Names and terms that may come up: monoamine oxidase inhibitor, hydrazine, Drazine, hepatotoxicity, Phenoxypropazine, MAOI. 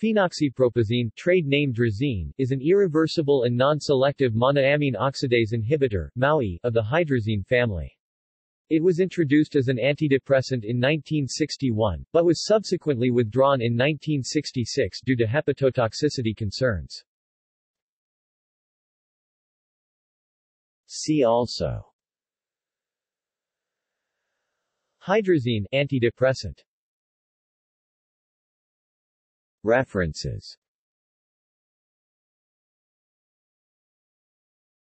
Phenoxypropazine, trade name Drazine, is an irreversible and non-selective monoamine oxidase inhibitor (MAOI) of the hydrazine family. It was introduced as an antidepressant in 1961, but was subsequently withdrawn in 1966 due to hepatotoxicity concerns. See also: Hydrazine, antidepressant. References